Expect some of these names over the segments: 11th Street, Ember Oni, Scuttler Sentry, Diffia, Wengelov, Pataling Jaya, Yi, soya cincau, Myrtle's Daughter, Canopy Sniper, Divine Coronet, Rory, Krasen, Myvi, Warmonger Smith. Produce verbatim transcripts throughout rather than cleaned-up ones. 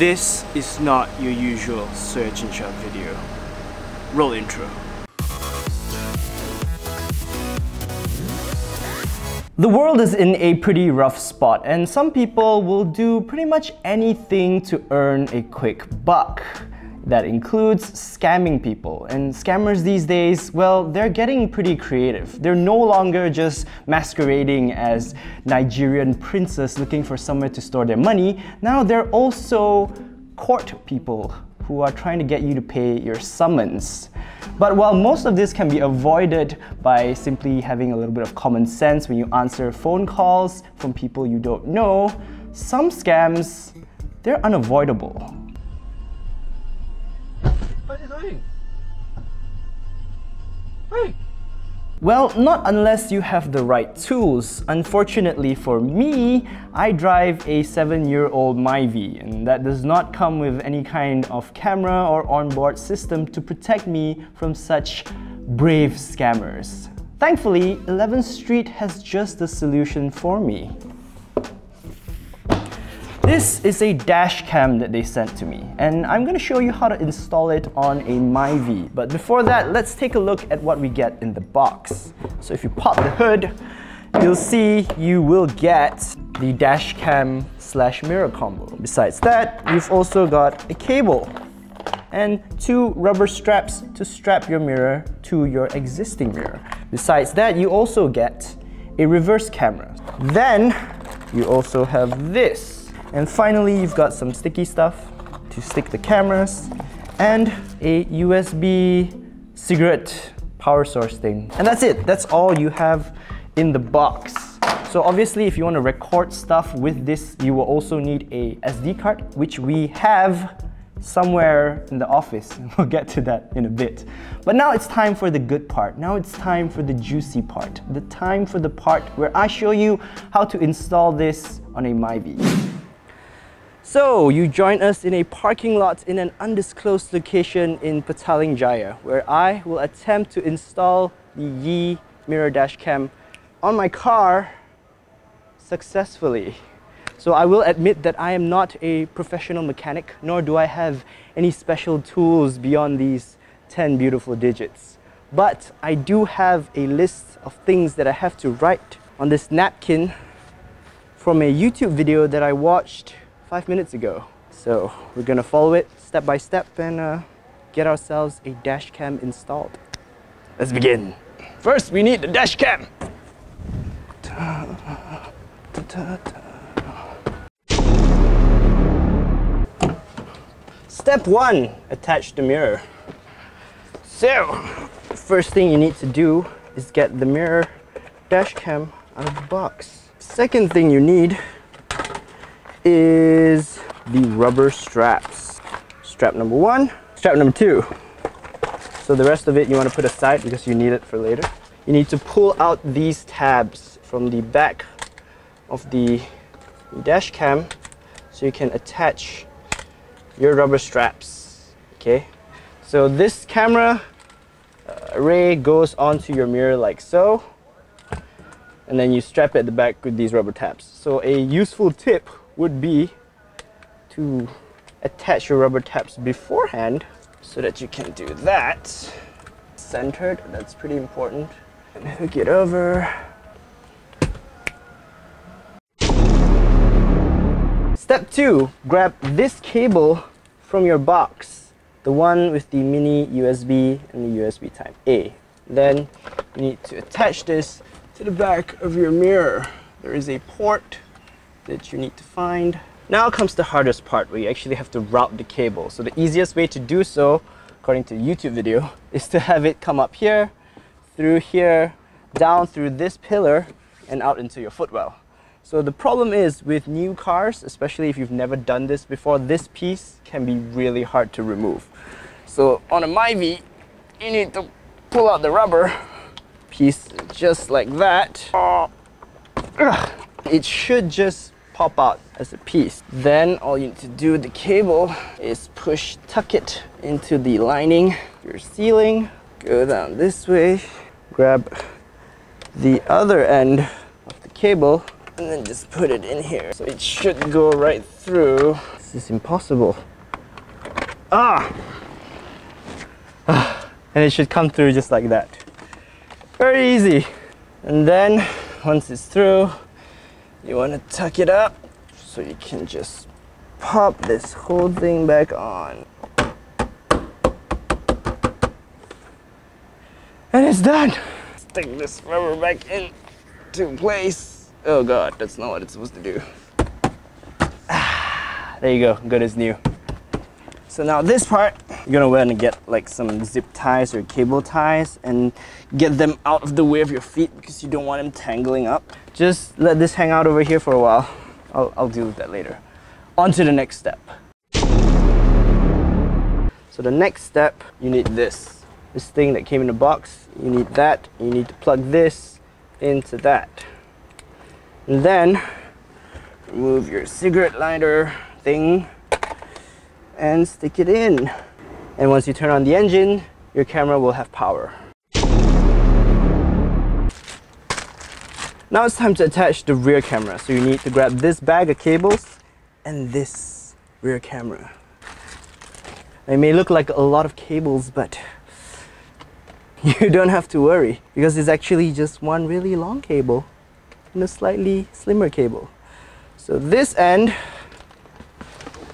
This is not your usual search and shop video. Roll intro. The world is in a pretty rough spot, and some people will do pretty much anything to earn a quick buck. That includes scamming people. And scammers these days, well, they're getting pretty creative. They're no longer just masquerading as Nigerian princes looking for somewhere to store their money. Now they're also court people who are trying to get you to pay your summons. But while most of this can be avoided by simply having a little bit of common sense when you answer phone calls from people you don't know, some scams, they're unavoidable. What are you doing? Hey! Well, not unless you have the right tools. Unfortunately for me, I drive a seven-year-old Myvi, and that does not come with any kind of camera or onboard system to protect me from such brave scammers. Thankfully, eleventh Street has just the solution for me. This is a dash cam that they sent to me, and I'm going to show you how to install it on a Myvi. But before that, let's take a look at what we get in the box. So if you pop the hood, you'll see you will get the dash cam slash mirror combo. Besides that, you've also got a cable and two rubber straps to strap your mirror to your existing mirror. Besides that, you also get a reverse camera. Then you also have this. And finally, you've got some sticky stuff to stick the cameras and a U S B cigarette power source thing. And that's it. That's all you have in the box. So obviously, if you want to record stuff with this, you will also need a S D card, which we have somewhere in the office. We'll get to that in a bit. But now it's time for the good part. Now it's time for the juicy part. The time for the part where I show you how to install this on a Myvi. So, you join us in a parking lot in an undisclosed location in Pataling Jaya, where I will attempt to install the Yi mirror dash cam on my car successfully. So I will admit that I am not a professional mechanic, nor do I have any special tools beyond these ten beautiful digits. But I do have a list of things that I have to write on this napkin from a YouTube video that I watched five minutes ago. So we're gonna follow it step by step and uh, get ourselves a dash cam installed. Let's begin. First, we need the dash cam. Step one, attach the mirror. So, first thing you need to do is get the mirror dash cam out of the box. Second thing you need is the rubber straps. Strap number one, strap number two. So the rest of it you want to put aside because you need it for later. You need to pull out these tabs from the back of the dash cam so you can attach your rubber straps. Okay, so this camera array goes onto your mirror like so, and then you strap it at the back with these rubber tabs. So a useful tip would be to attach your rubber tabs beforehand so that you can do that. Centered, that's pretty important. And hook it over. Step two, grab this cable from your box, the one with the mini U S B and the U S B type A. Then you need to attach this to the back of your mirror. There is a port that you need to find. Now comes the hardest part, where you actually have to route the cable. So the easiest way to do so, according to the YouTube video, is to have it come up here, through here, down through this pillar, and out into your footwell. So the problem is, with new cars, especially if you've never done this before, this piece can be really hard to remove. So on a Myvi, you need to pull out the rubber piece just like that. Oh. It should just pop out as a piece. Then all you need to do with the cable is push, tuck it into the lining, your ceiling, go down this way, grab the other end of the cable, and then just put it in here. So it should go right through. This is impossible. Ah! ah! And it should come through just like that. Very easy. And then once it's through, you want to tuck it up so you can just pop this whole thing back on. And it's done. Stick this rubber back into place. Oh god, that's not what it's supposed to do. Ah, there you go, good as new. So now this part, you're gonna want to get like some zip ties or cable ties and get them out of the way of your feet because you don't want them tangling up. Just let this hang out over here for a while. I'll, I'll deal with that later. On to the next step. So the next step, you need this. This thing that came in the box, you need that. You need to plug this into that. And then remove your cigarette lighter thing and stick it in. And once you turn on the engine, your camera will have power. Now it's time to attach the rear camera. So you need to grab this bag of cables and this rear camera. It may look like a lot of cables, but you don't have to worry because it's actually just one really long cable and a slightly slimmer cable. So this end,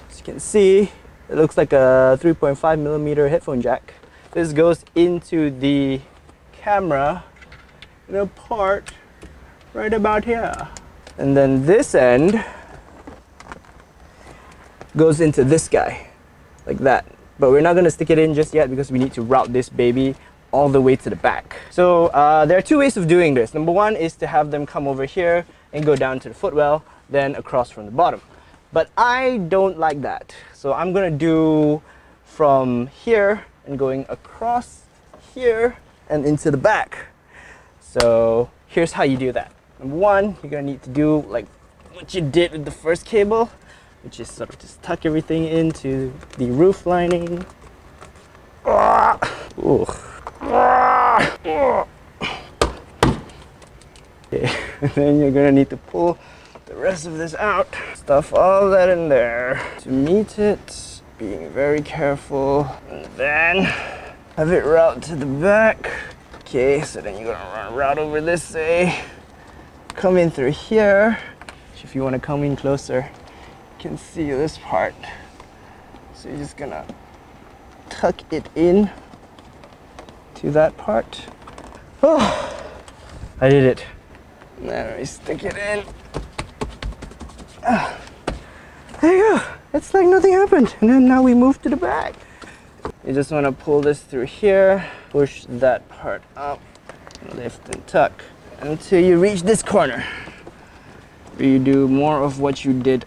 as you can see, it looks like a three point five millimeter headphone jack. This goes into the camera in a part right about here. And then this end goes into this guy, like that. But we're not going to stick it in just yet because we need to route this baby all the way to the back. So uh, there are two ways of doing this. Number one is to have them come over here and go down to the footwell, then across from the bottom. But I don't like that. So I'm gonna do from here and going across here and into the back. So here's how you do that. Number one, you're gonna need to do like what you did with the first cable, which is sort of just tuck everything into the roof lining. Ooh. Okay, and then you're gonna need to pull the rest of this out. Stuff all that in there to meet it, being very careful, and then have it route to the back. Okay, so then you're gonna run route over this, say, come in through here. If you want to come in closer, you can see this part. So you're just gonna tuck it in to that part. Oh, I did it. Now we stick it in. Ah, there you go. It's like nothing happened. And then now we move to the back. You just want to pull this through here, push that part up, lift and tuck until you reach this corner. You do more of what you did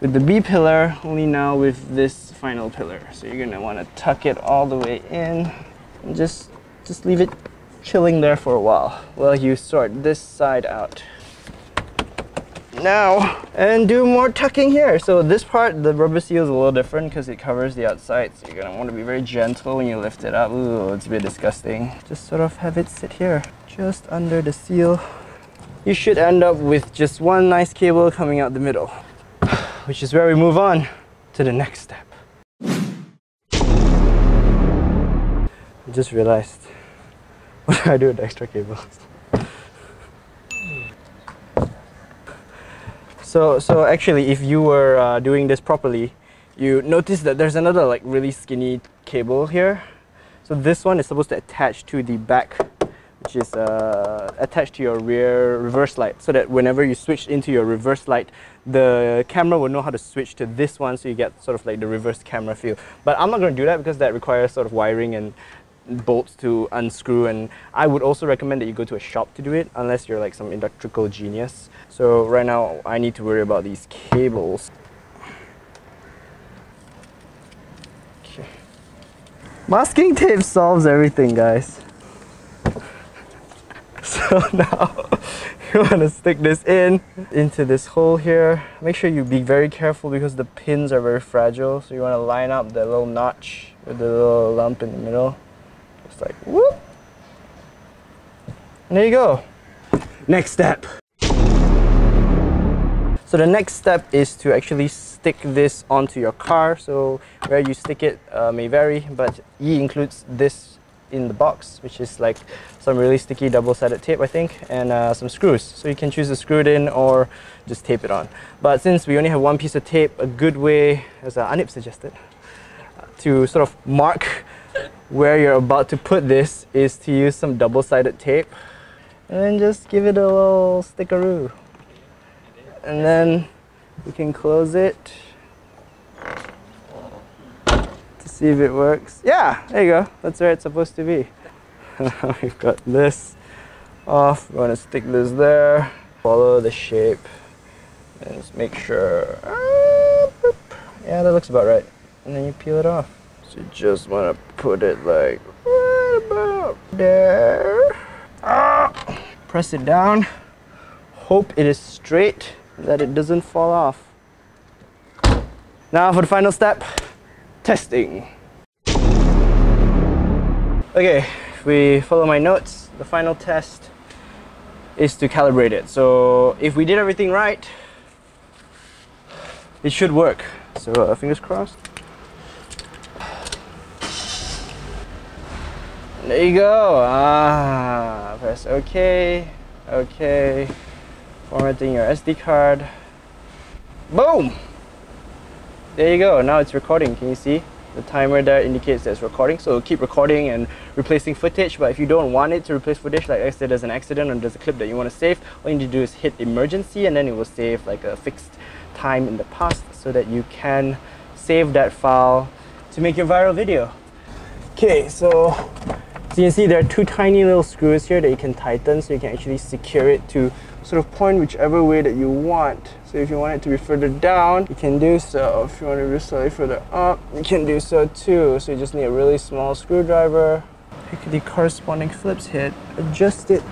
with the B pillar, only now with this final pillar. So you're gonna want to tuck it all the way in. And just, just leave it chilling there for a while while you sort this side out. Now, and do more tucking here. So this part, the rubber seal is a little different because it covers the outside. So you're gonna want to be very gentle when you lift it up. Ooh, it's a bit disgusting. Just sort of have it sit here, just under the seal. You should end up with just one nice cable coming out the middle, which is where we move on to the next step. I just realized, what do I do with the extra cables? So, so actually, if you were uh, doing this properly, you notice that there's another like really skinny cable here. So this one is supposed to attach to the back, which is uh, attached to your rear reverse light, so that whenever you switch into your reverse light, the camera will know how to switch to this one, so you get sort of like the reverse camera feel. But I'm not going to do that because that requires sort of wiring and bolts to unscrew, and I would also recommend that you go to a shop to do it unless you're like some electrical genius. So right now I need to worry about these cables. Okay. Masking tape solves everything, guys. So now you want to stick this in into this hole here. Make sure you be very careful because the pins are very fragile, so you want to line up the little notch with the little lump in the middle. Just like whoop. And there you go. Next step. So the next step is to actually stick this onto your car. So where you stick it uh, may vary, but Yi includes this in the box, which is like some really sticky double-sided tape, I think, and uh, some screws. So you can choose to screw it in or just tape it on. But since we only have one piece of tape, a good way, as uh, Anip suggested, to sort of mark where you're about to put this is to use some double-sided tape and then just give it a little stickaroo. And then we can close it to see if it works. Yeah, there you go. That's where it's supposed to be. We've got this off. We want to stick this there. Follow the shape and just make sure. Yeah, that looks about right. And then you peel it off. So you just want to put it like right about there. Ah, press it down. Hope it is straight, that it doesn't fall off. Now for the final step, testing. Okay, if we follow my notes, the final test is to calibrate it. So if we did everything right, it should work. So uh, fingers crossed. There you go. Ah, press OK, OK. Formatting your S D card. Boom! There you go, now it's recording. Can you see? The timer there indicates that it's recording, so it'll keep recording and replacing footage. But if you don't want it to replace footage, like I said, there's an accident or there's a clip that you want to save, all you need to do is hit emergency and then it will save like a fixed time in the past so that you can save that file to make your viral video. Okay, so, so you can see there are two tiny little screws here that you can tighten so you can actually secure it to sort of point whichever way that you want. So if you want it to be further down, you can do so. If you want it to be slightly further up, you can do so too. So you just need a really small screwdriver. Pick the corresponding Phillips head, adjust it.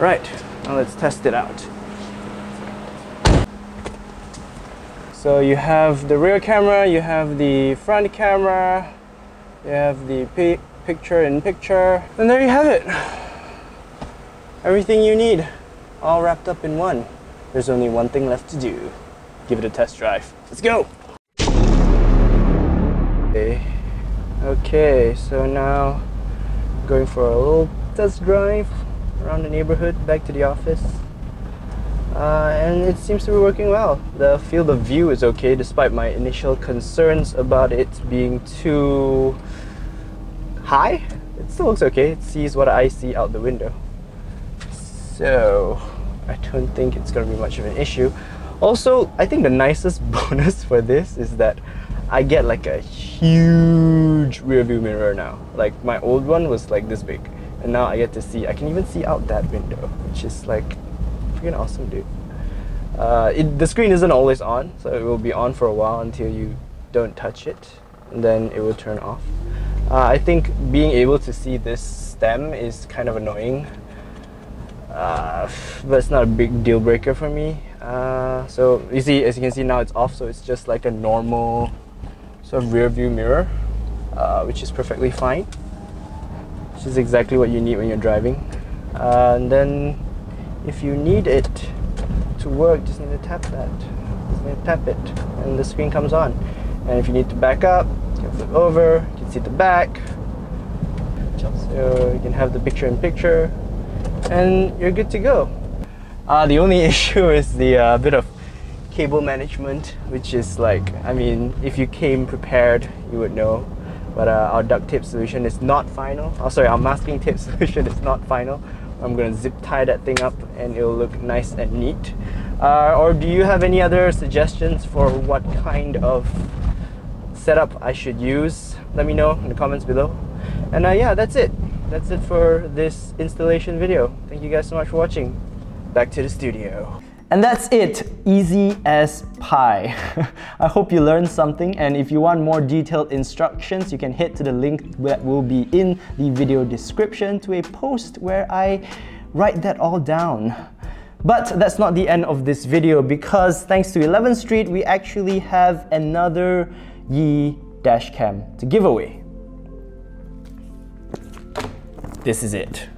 Right, now let's test it out. So you have the rear camera, you have the front camera, you have the pi picture in picture, and there you have it. Everything you need, all wrapped up in one. There's only one thing left to do. Give it a test drive. Let's go! Okay, okay, so now going for a little test drive around the neighborhood, back to the office. Uh, and it seems to be working well. The field of view is okay, despite my initial concerns about it being too high. It still looks okay. It sees what I see out the window. So I don't think it's going to be much of an issue. Also, I think the nicest bonus for this is that I get like a huge rear view mirror now. Like my old one was like this big, and now I get to see, I can even see out that window, which is like freaking awesome, dude. Uh, it, the screen isn't always on, so it will be on for a while until you don't touch it, and then it will turn off. Uh, I think being able to see this stem is kind of annoying. Uh, but it's not a big deal breaker for me. Uh, so you see, as you can see now it's off, so it's just like a normal sort of rear view mirror, uh, which is perfectly fine, which is exactly what you need when you're driving. Uh, and then if you need it to work, just need to tap that, just need to tap it, and the screen comes on. And if you need to back up, you can flip over, you can see the back, so you can have the picture in picture, and you're good to go. Uh, the only issue is the uh, bit of cable management, which is like, I mean, if you came prepared, you would know. But uh, our duct tape solution is not final. Oh, sorry, our masking tape solution is not final. I'm going to zip tie that thing up and it'll look nice and neat. Uh, or do you have any other suggestions for what kind of setup I should use? Let me know in the comments below. And uh, yeah, that's it. That's it for this installation video. Thank you guys so much for watching. Back to the studio. And that's it, easy as pie. I hope you learned something, and if you want more detailed instructions, you can head to the link that will be in the video description to a post where I write that all down. But that's not the end of this video, because thanks to eleventh street, we actually have another Yi dash cam to give away. This is it.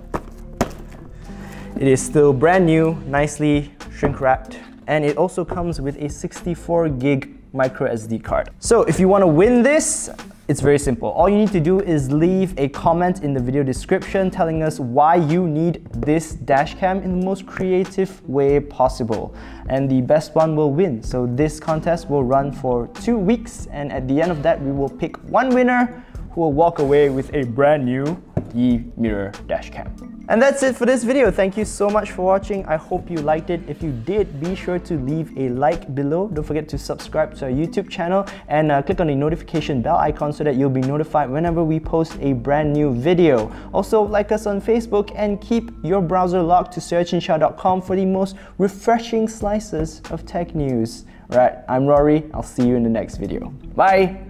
It is still brand new, nicely shrink wrapped and it also comes with a sixty-four gig micro S D card. So if you want to win this, it's very simple. All you need to do is leave a comment in the video description telling us why you need this dash cam in the most creative way possible. And the best one will win. So this contest will run for two weeks. And at the end of that, we will pick one winner who will walk away with a brand new Yi mirror dash cam. And that's it for this video. Thank you so much for watching. I hope you liked it. If you did, be sure to leave a like below. Don't forget to subscribe to our YouTube channel and uh, click on the notification bell icon so that you'll be notified whenever we post a brand new video. Also, like us on Facebook and keep your browser locked to soya cincau dot com for the most refreshing slices of tech news. All right, I'm Rory. I'll see you in the next video. Bye.